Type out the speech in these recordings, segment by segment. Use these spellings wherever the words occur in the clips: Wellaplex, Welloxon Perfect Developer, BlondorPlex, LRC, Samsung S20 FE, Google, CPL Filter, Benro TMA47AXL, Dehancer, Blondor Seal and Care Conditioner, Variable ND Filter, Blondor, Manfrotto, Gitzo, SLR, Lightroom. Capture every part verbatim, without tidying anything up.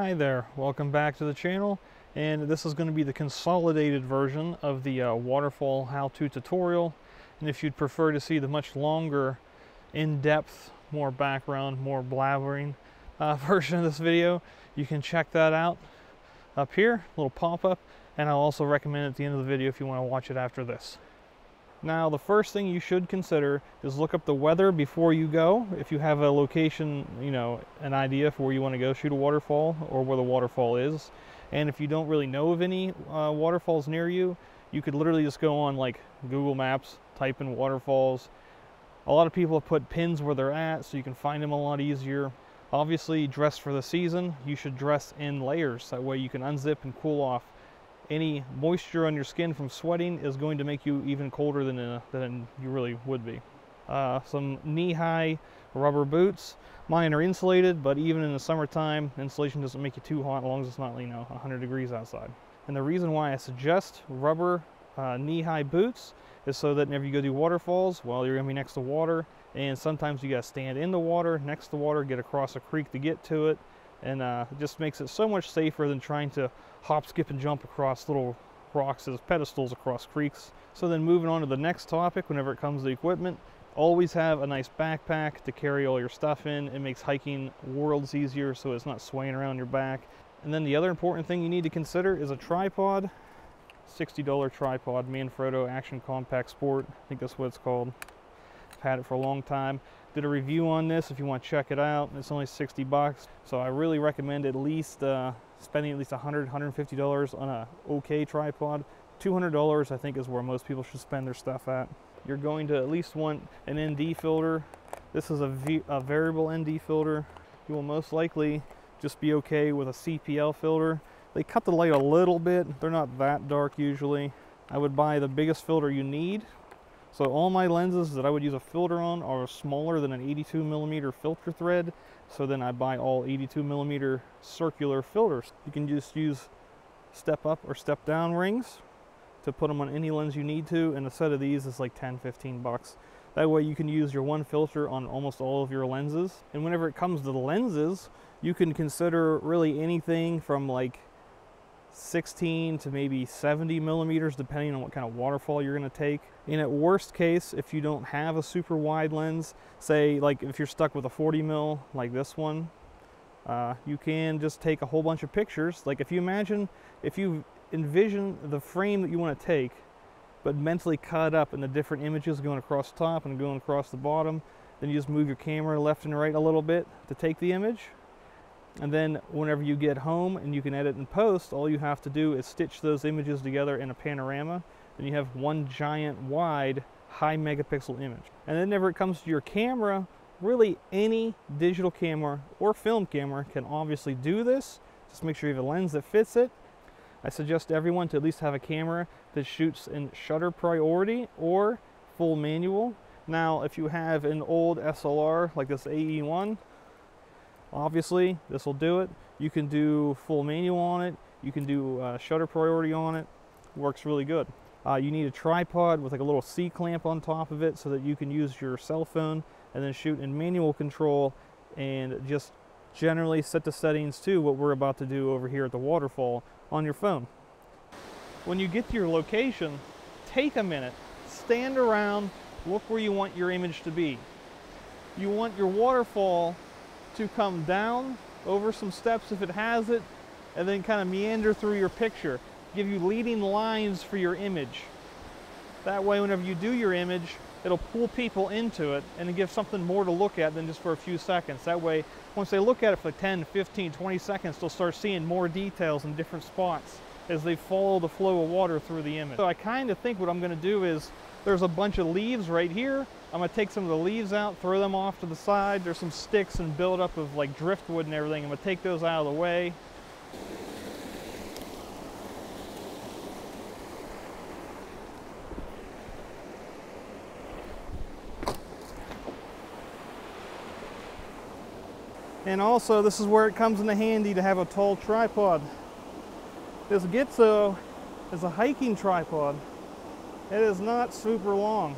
Hi there, welcome back to the channel, and this is going to be the consolidated version of the uh, waterfall how-to tutorial. And if you'd prefer to see the much longer, in-depth, more background, more blabbering uh, version of this video, you can check that out up here, little pop-up, and I'll also recommend at the end of the video if you want to watch it after this. Now, the first thing you should consider is look up the weather before you go. If you have a location, you know, an idea for where you want to go shoot a waterfall or where the waterfall is. And if you don't really know of any uh, waterfalls near you, you could literally just go on like Google Maps, type in waterfalls. A lot of people have put pins where they're at so you can find them a lot easier. Obviously, dress for the season. You should dress in layers. That way you can unzip and cool off. Any moisture on your skin from sweating is going to make you even colder than, a, than you really would be. Uh, some knee-high rubber boots. Mine are insulated, but even in the summertime, insulation doesn't make you too hot as long as it's not, you know, one hundred degrees outside. And the reason why I suggest rubber uh, knee-high boots is so that whenever you go do waterfalls, well, you're gonna be next to water, and sometimes you gotta stand in the water, next to the water, get across a creek to get to it. And uh, it just makes it so much safer than trying to hop, skip, and jump across little rocks as pedestals across creeks. So then moving on to the next topic, whenever it comes to equipment, always have a nice backpack to carry all your stuff in. It makes hiking worlds easier so it's not swaying around your back. And then the other important thing you need to consider is a tripod. sixty dollar tripod, Manfrotto Action Compact Sport. I think that's what it's called. I've had it for a long time. Did a review on this if you want to check it out. It's only sixty bucks, so I really recommend at least uh, spending at least one hundred, one hundred fifty dollars on a okay tripod. two hundred dollars I think is where most people should spend their stuff at. You're going to at least want an N D filter. This is a, v a variable N D filter. You will most likely just be okay with a C P L filter. They cut the light a little bit. They're not that dark usually. I would buy the biggest filter you need. So all my lenses that I would use a filter on are smaller than an eighty-two millimeter filter thread. So then I buy all eighty-two millimeter circular filters. You can just use step up or step down rings to put them on any lens you need to. And a set of these is like ten, fifteen bucks. That way you can use your one filter on almost all of your lenses. And whenever it comes to the lenses, you can consider really anything from like sixteen to maybe seventy millimeters depending on what kind of waterfall you're going to take. And at worst case, if you don't have a super wide lens, say like if you're stuck with a forty mil like this one, uh, you can just take a whole bunch of pictures. Like if you imagine, if you envision the frame that you want to take but mentally cut up in the different images going across the top and going across the bottom, then you just move your camera left and right a little bit to take the image. And then whenever you get home and you can edit and post, all you have to do is stitch those images together in a panorama. Then you have one giant wide high megapixel image. And then whenever it comes to your camera, really any digital camera or film camera can obviously do this. Just make sure you have a lens that fits it. I suggest everyone to at least have a camera that shoots in shutter priority or full manual. Now, if you have an old S L R like this A E one, obviously, this will do it. You can do full manual on it. You can do uh, shutter priority on it. Works really good. Uh, you need a tripod with like a little C-clamp on top of it so that you can use your cell phone and then shoot in manual control and just generally set the settings to what we're about to do over here at the waterfall on your phone. When you get to your location, take a minute, stand around, look where you want your image to be. You want your waterfall to come down over some steps if it has it, and then kind of meander through your picture, give you leading lines for your image. That way whenever you do your image, it'll pull people into it and give something more to look at than just for a few seconds. That way once they look at it for ten, fifteen, twenty seconds, they'll start seeing more details in different spots as they follow the flow of water through the image. So I kind of think what I'm going to do is, there's a bunch of leaves right here. I'm going to take some of the leaves out, throw them off to the side. There's some sticks and buildup of like driftwood and everything. I'm going to take those out of the way. And also, this is where it comes in handy to have a tall tripod. This Gitzo is a hiking tripod. It is not super long.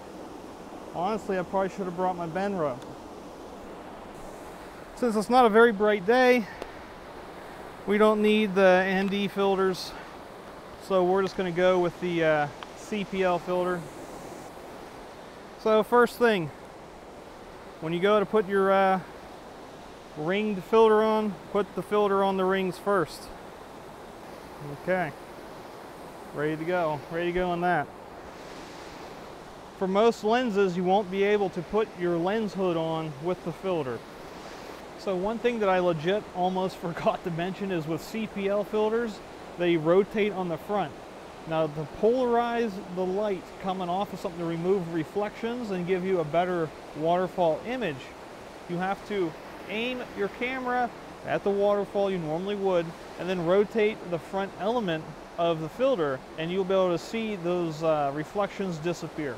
Honestly, I probably should have brought my Benro. Since it's not a very bright day, We don't need the N D filters, so we're just going to go with the uh, C P L filter. So first thing, when you go to put your uh, ringed filter on, put the filter on the rings first. Okay, ready to go, ready to go on that. For most lenses, you won't be able to put your lens hood on with the filter. So one thing that I legit almost forgot to mention is with C P L filters, they rotate on the front. Now, to polarize the light coming off of something to remove reflections and give you a better waterfall image, you have to aim your camera at the waterfall you normally would, and then rotate the front element of the filter, and you'll be able to see those uh, reflections disappear.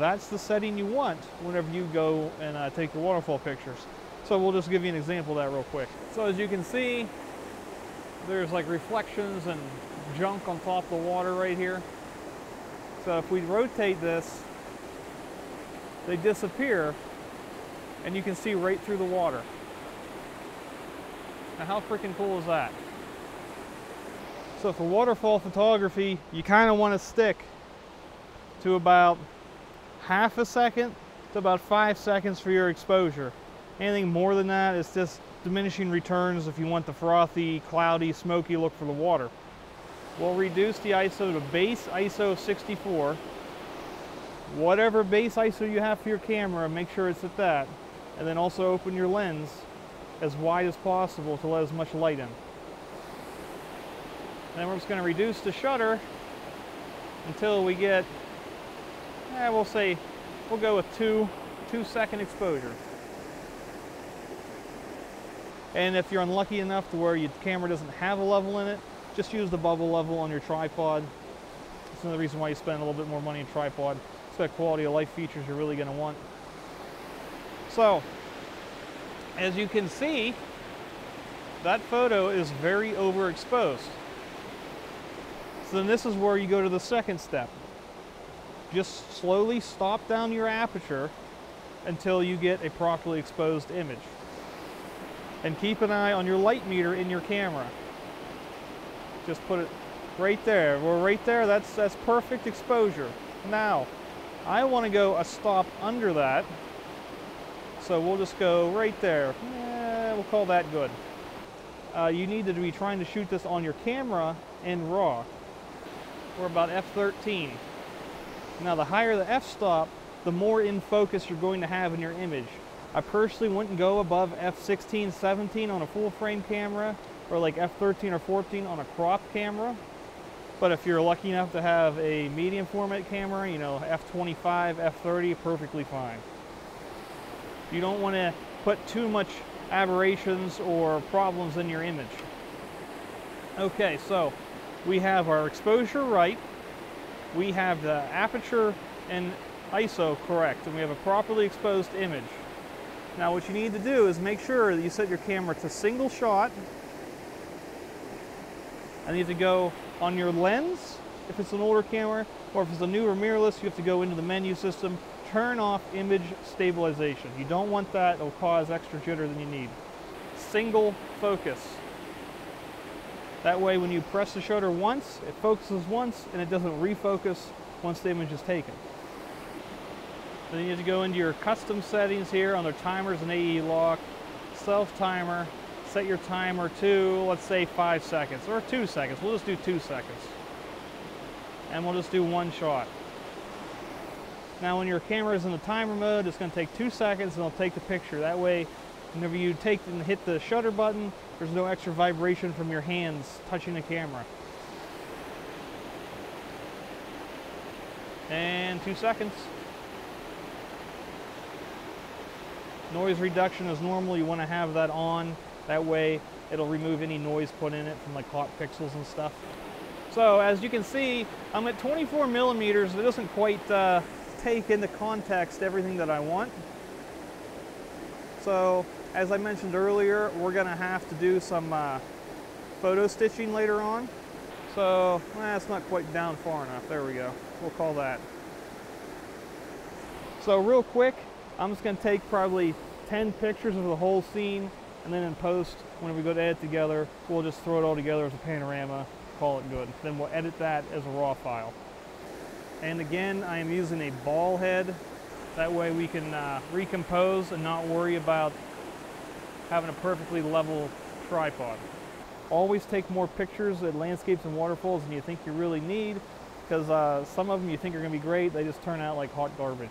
That's the setting you want whenever you go and uh, take the waterfall pictures. So we'll just give you an example of that real quick. So as you can see, there's like reflections and junk on top of the water right here. So if we rotate this, they disappear and you can see right through the water. Now how freaking cool is that? So for waterfall photography, you kind of want to stick to about half a second to about five seconds for your exposure. Anything more than that is just diminishing returns if you want the frothy, cloudy, smoky look for the water. We'll reduce the I S O to base I S O of sixty-four. Whatever base I S O you have for your camera, make sure it's at that. And then also open your lens as wide as possible to let as much light in. And then we're just going to reduce the shutter until we get, eh, we'll say, we'll go with two, two second exposure. And if you're unlucky enough to where your camera doesn't have a level in it, just use the bubble level on your tripod. That's another reason why you spend a little bit more money on tripod. It's that quality of life features you're really going to want. So, as you can see, that photo is very overexposed. So then this is where you go to the second step. Just slowly stop down your aperture until you get a properly exposed image. And keep an eye on your light meter in your camera. Just put it right there. Well, right there, that's, that's perfect exposure. Now, I want to go a stop under that. So we'll just go right there. Eh, we'll call that good. Uh, you need to be trying to shoot this on your camera in RAW. We're about F thirteen. Now, the higher the f-stop, the more in focus you're going to have in your image. I personally wouldn't go above F sixteen, seventeen on a full frame camera, or like F thirteen or fourteen on a crop camera. But if you're lucky enough to have a medium format camera, you know, F twenty-five, F thirty, perfectly fine. You don't want to put too much aberrations or problems in your image. Okay, so we have our exposure right, we have the aperture and I S O correct, and we have a properly exposed image. Now what you need to do is make sure that you set your camera to single shot. I need to go on your lens, if it's an older camera, or if it's a newer mirrorless, you have to go into the menu system, turn off image stabilization. You don't want that, it'll cause extra jitter than you need. Single focus. That way when you press the shutter once, it focuses once, and it doesn't refocus once the image is taken. Then you have to go into your custom settings here on their timers and A E lock, self-timer, set your timer to, let's say, five seconds, or two seconds. We'll just do two seconds. And we'll just do one shot. Now, when your camera is in the timer mode, it's going to take two seconds, and it'll take the picture. That way, whenever you take and hit the shutter button, there's no extra vibration from your hands touching the camera. And two seconds. Noise reduction is normal. You want to have that on. That way it'll remove any noise put in it from like hot pixels and stuff. So as you can see, I'm at twenty-four millimeters. It doesn't quite uh, take into context everything that I want. So as I mentioned earlier, we're going to have to do some uh, photo stitching later on. So eh, it's not quite down far enough. There we go. We'll call that. So real quick, I'm just going to take probably ten pictures of the whole scene, and then in post, when we go to edit together, we'll just throw it all together as a panorama, call it good. Then we'll edit that as a raw file. And again, I am using a ball head. That way we can uh, recompose and not worry about having a perfectly level tripod. Always take more pictures at landscapes and waterfalls than you think you really need, because uh, some of them you think are going to be great, they just turn out like hot garbage.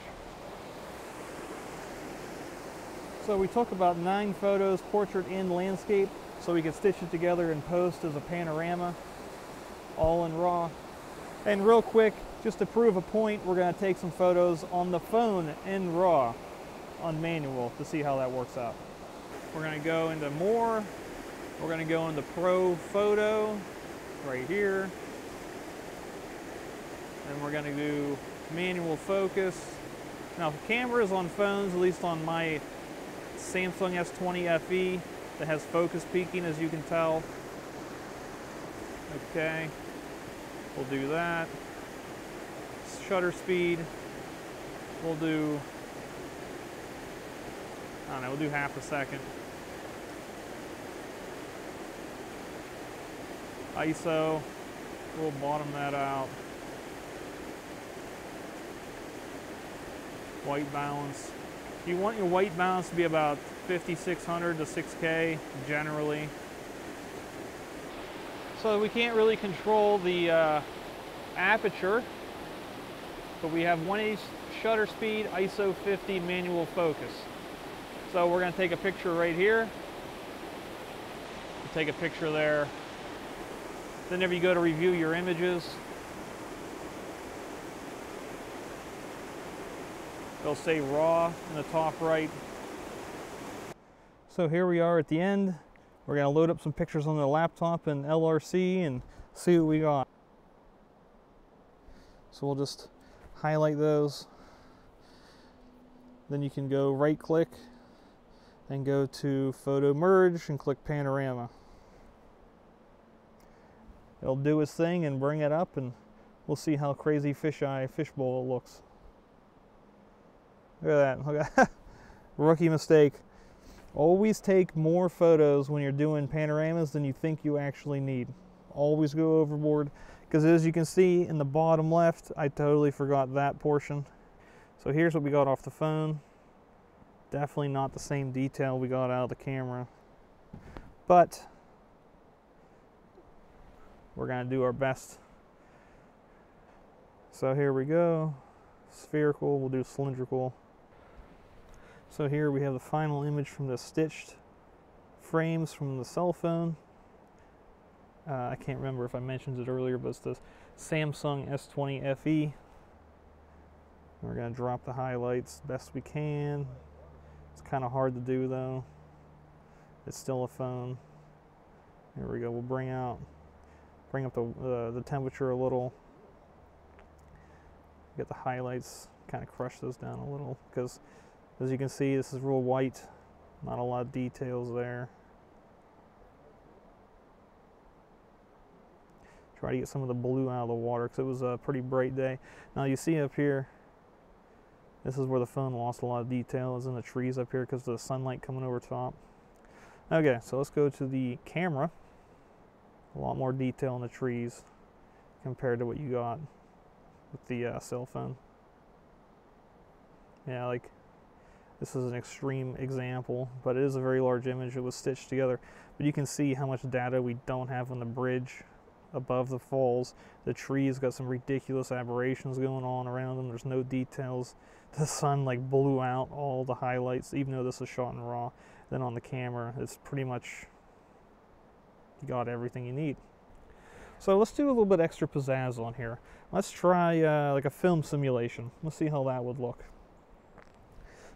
So we took about nine photos, portrait and landscape, so we could stitch it together in post as a panorama, all in raw. And real quick, just to prove a point, we're going to take some photos on the phone in raw, on manual, to see how that works out. We're going to go into more. We're going to go into Pro Photo right here. And we're going to do manual focus. Now, cameras on phones, at least on my Samsung S twenty F E, that has focus peaking, as you can tell. Okay, we'll do that. Shutter speed, we'll do, I don't know, we'll do half a second. I S O, we'll bottom that out. White balance. You want your white balance to be about fifty-six hundred to six K generally. So we can't really control the uh, aperture, but we have one eighth shutter speed, I S O fifty, manual focus. So we're going to take a picture right here. We'll take a picture there. Then if you go to review your images, they'll say raw in the top right. So here we are at the end. We're going to load up some pictures on the laptop and L R C and see what we got. So we'll just highlight those. Then you can go right click and go to photo merge and click panorama. It'll do its thing and bring it up, and we'll see how crazy fisheye fishbowl it looks. Look at that, look at that. Rookie mistake. Always take more photos when you're doing panoramas than you think you actually need. Always go overboard, because as you can see in the bottom left, I totally forgot that portion. So here's what we got off the phone. Definitely not the same detail we got out of the camera, but we're gonna do our best. So here we go. Spherical, we'll do cylindrical. So here we have the final image from the stitched frames from the cell phone. Uh, I can't remember if I mentioned it earlier, but it's the Samsung S twenty F E. We're going to drop the highlights best we can. It's kind of hard to do though. It's still a phone. There we go. We'll bring out, bring up the, uh, the temperature a little. Get the highlights, kind of crush those down a little, because as you can see, this is real white, not a lot of details there. Try to get some of the blue out of the water, because it was a pretty bright day. Now you see up here, this is where the phone lost a lot of detail, is in the trees up here because of the sunlight coming over top. Okay, so let's go to the camera. A lot more detail in the trees compared to what you got with the uh, cell phone. Yeah, like this is an extreme example, but it is a very large image. It was stitched together, but you can see how much data we don't have on the bridge above the falls. The trees got some ridiculous aberrations going on around them. There's no details. The sun like blew out all the highlights, even though this is shot in raw. Then on the camera, it's pretty much you got everything you need. So let's do a little bit extra pizzazz on here. Let's try uh, like a film simulation. Let's see how that would look.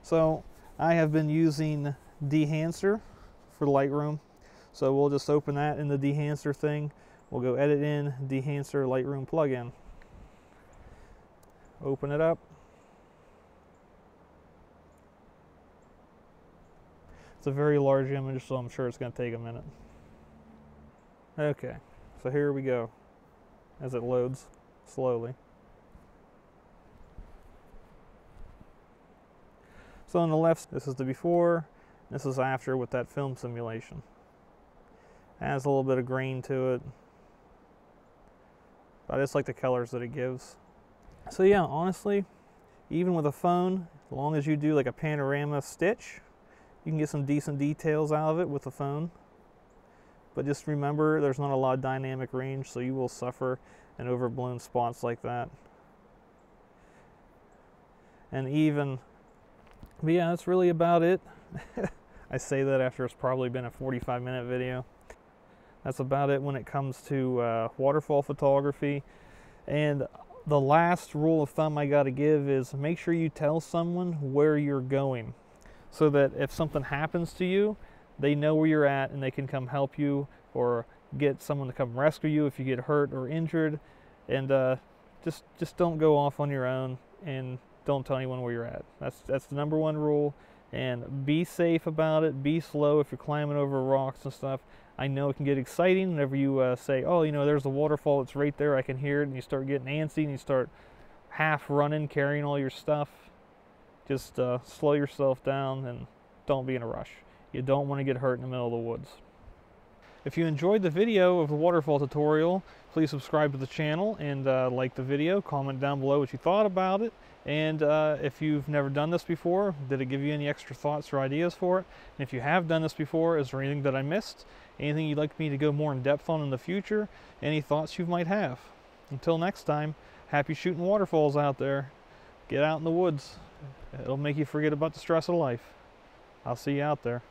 So I have been using Dehancer for Lightroom. So we'll just open that in the Dehancer thing. We'll go edit in Dehancer Lightroom plugin. Open it up. It's a very large image, so I'm sure it's going to take a minute. Okay. So here we go, as it loads slowly. So on the left, this is the before, This is after with that film simulation. Adds a little bit of green to it. But I just like the colors that it gives. So yeah, honestly, even with a phone, as long as you do like a panorama stitch, you can get some decent details out of it with a phone. But just remember, there's not a lot of dynamic range, so you will suffer in overblown spots like that. And even, but yeah, that's really about it. I say that after it's probably been a forty-five minute video. That's about it when it comes to uh, waterfall photography. And the last rule of thumb I gotta give is make sure you tell someone where you're going, so that if something happens to you, they know where you're at and they can come help you or get someone to come rescue you if you get hurt or injured. And uh, just just don't go off on your own and don't tell anyone where you're at. That's, that's the number one rule. And be safe about it. Be slow if you're climbing over rocks and stuff. I know it can get exciting whenever you uh, say, oh, you know, there's a waterfall, it's right there, I can hear it, and you start getting antsy and you start half running, carrying all your stuff. Just uh, slow yourself down and don't be in a rush. You don't want to get hurt in the middle of the woods. If you enjoyed the video of the waterfall tutorial, please subscribe to the channel and uh, like the video, comment down below what you thought about it. And uh, if you've never done this before, did it give you any extra thoughts or ideas for it? And if you have done this before, is there anything that I missed? Anything you'd like me to go more in depth on in the future? Any thoughts you might have? Until next time, happy shooting waterfalls out there. Get out in the woods. It'll make you forget about the stress of life. I'll see you out there.